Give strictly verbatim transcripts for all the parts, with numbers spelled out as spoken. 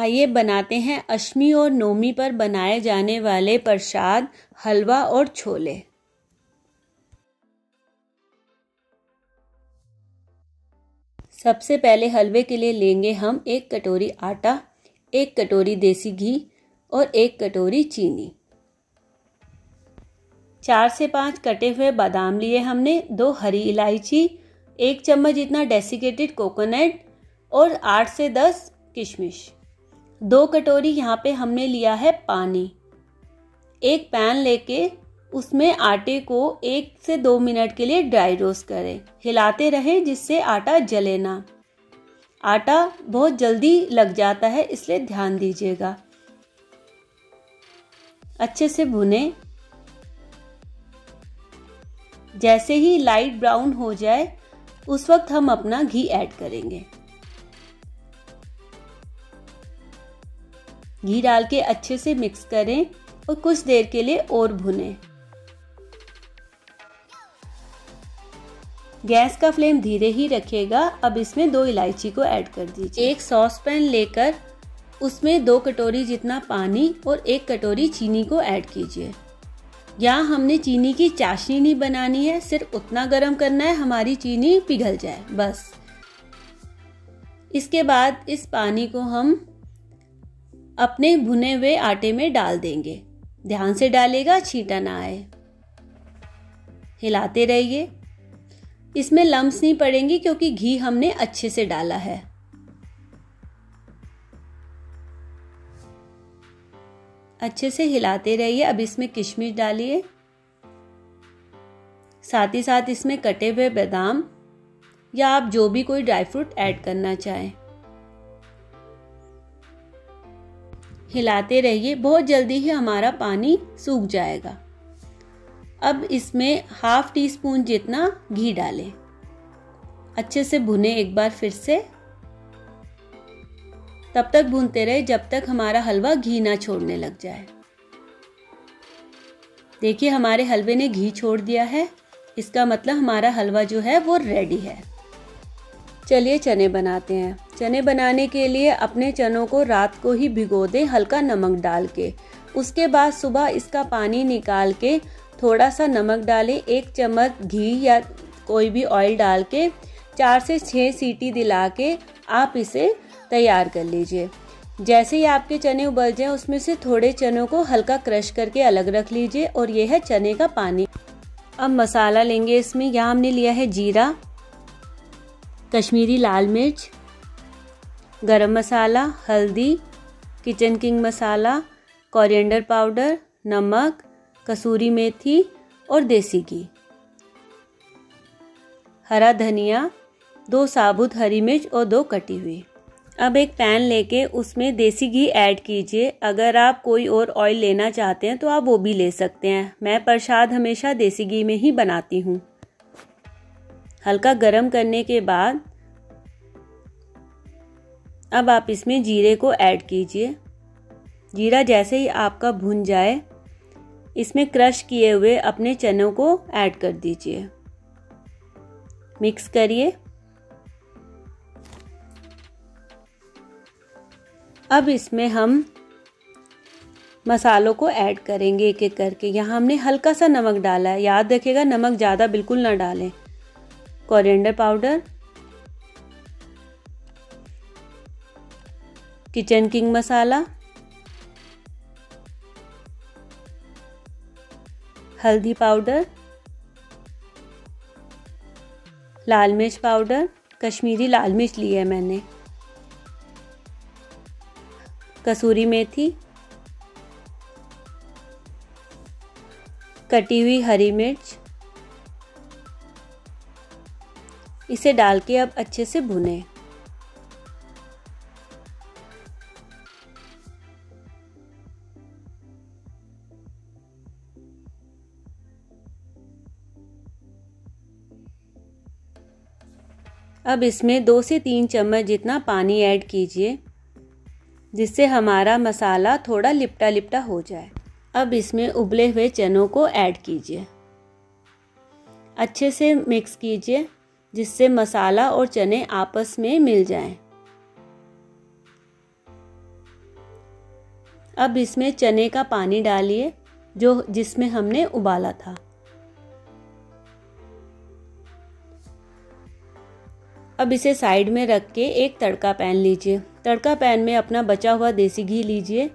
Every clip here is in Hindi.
आइए बनाते हैं अष्टमी और नवमी पर बनाए जाने वाले प्रसाद, हलवा और छोले। सबसे पहले हलवे के लिए लेंगे हम एक कटोरी आटा, एक कटोरी देसी घी और एक कटोरी चीनी। चार से पाँच कटे हुए बादाम लिए हमने, दो हरी इलायची, एक चम्मच इतना डेसिकेटेड कोकोनट और आठ से दस किशमिश। दो कटोरी यहाँ पे हमने लिया है पानी। एक पैन लेके उसमें आटे को एक से दो मिनट के लिए ड्राई रोस्ट करें, हिलाते रहें जिससे आटा जले ना। आटा बहुत जल्दी लग जाता है इसलिए ध्यान दीजिएगा। अच्छे से भुने। जैसे ही लाइट ब्राउन हो जाए उस वक्त हम अपना घी ऐड करेंगे। घी डाल के अच्छे से मिक्स करें और कुछ देर के लिए और भुने। गैस का फ्लेम धीरे ही रखिएगा। अब इसमें दो इलायची को ऐड कर दीजिए। एक सॉस पैन लेकर उसमें दो कटोरी जितना पानी और एक कटोरी चीनी को ऐड कीजिए। यहाँ हमने चीनी की चाशनी नहीं बनानी है, सिर्फ उतना गर्म करना है हमारी चीनी पिघल जाए बस। इसके बाद इस पानी को हम अपने भुने हुए आटे में डाल देंगे। ध्यान से डालेगा, छींटा ना आए। हिलाते रहिए। इसमें लम्स नहीं पड़ेंगी क्योंकि घी हमने अच्छे से डाला है। अच्छे से हिलाते रहिए। अब इसमें किशमिश डालिए, साथ ही साथ इसमें कटे हुए बादाम या आप जो भी कोई ड्राई फ्रूट ऐड करना चाहें। हिलाते रहिए। बहुत जल्दी ही हमारा पानी सूख जाएगा। अब इसमें हाफ टी स्पून जितना घी डालें। अच्छे से भुने एक बार फिर से। तब तक भूनते रहे जब तक हमारा हलवा घी ना छोड़ने लग जाए। देखिए हमारे हलवे ने घी छोड़ दिया है, इसका मतलब हमारा हलवा जो है वो रेडी है। चलिए चने बनाते हैं। चने बनाने के लिए अपने चनों को रात को ही भिगो दें हल्का नमक डाल के। उसके बाद सुबह इसका पानी निकाल के थोड़ा सा नमक डालें, एक चम्मच घी या कोई भी ऑयल डाल के चार से छः सीटी दिला के आप इसे तैयार कर लीजिए। जैसे ही आपके चने उबल जाएं उसमें से थोड़े चनों को हल्का क्रश करके अलग रख लीजिए। और यह है चने का पानी। अब मसाला लेंगे। इसमें यहाँ हमने लिया है जीरा, कश्मीरी लाल मिर्च, गरम मसाला, हल्दी, Kitchen King masala, coriander powder, नमक, कसूरी मेथी और देसी घी, हरा धनिया, दो साबुत हरी मिर्च और दो कटी हुई। अब एक पैन लेके उसमें देसी घी ऐड कीजिए। अगर आप कोई और ऑयल लेना चाहते हैं तो आप वो भी ले सकते हैं। मैं प्रसाद हमेशा देसी घी में ही बनाती हूँ। हल्का गरम करने के बाद अब आप इसमें जीरे को ऐड कीजिए। जीरा जैसे ही आपका भुन जाए इसमें क्रश किए हुए अपने चनों को ऐड कर दीजिए। मिक्स करिए। अब इसमें हम मसालों को ऐड करेंगे एक एक करके। यहाँ हमने हल्का सा नमक डाला है, याद रखिएगा नमक ज़्यादा बिल्कुल ना डालें। Coriander powder, Kitchen King masala, हल्दी पाउडर, लाल मिर्च पाउडर, कश्मीरी लाल मिर्च ली है मैंने, कसूरी मेथी, कटी हुई हरी मिर्च। इसे डाल के अब अच्छे से भुने। अब इसमें दो से तीन चम्मच जितना पानी ऐड कीजिए जिससे हमारा मसाला थोड़ा लिपटा लिपटा हो जाए। अब इसमें उबले हुए चनों को ऐड कीजिए। अच्छे से मिक्स कीजिए जिससे मसाला और चने आपस में मिल जाएं। अब इसमें चने का पानी डालिए जो जिसमें हमने उबाला था। अब इसे साइड में रख के एक तड़का पैन लीजिए। तड़का पैन में अपना बचा हुआ देसी घी लीजिए।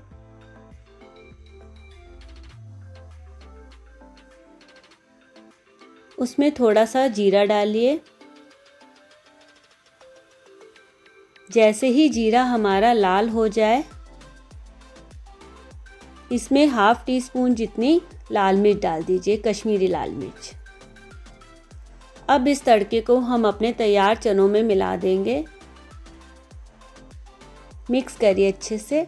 उसमें थोड़ा सा जीरा डालिए। जैसे ही जीरा हमारा लाल हो जाए, इसमें हाफ टी स्पून जितनी लाल मिर्च डाल दीजिए, कश्मीरी लाल मिर्च। अब इस तड़के को हम अपने तैयार चनों में मिला देंगे। मिक्स करिए अच्छे से।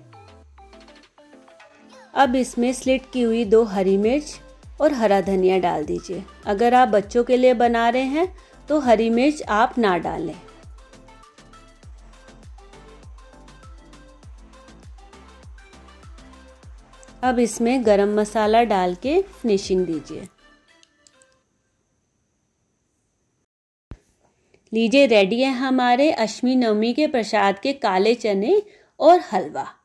अब इसमें स्लिट की हुई दो हरी मिर्च और हरा धनिया डाल दीजिए। अगर आप बच्चों के लिए बना रहे हैं तो हरी मिर्च आप ना डालें। अब इसमें गरम मसाला डाल के फिनिशिंग दीजिए। लीजिए, रेडी है हमारे अष्टमी नवमी के प्रसाद के काले चने और हलवा।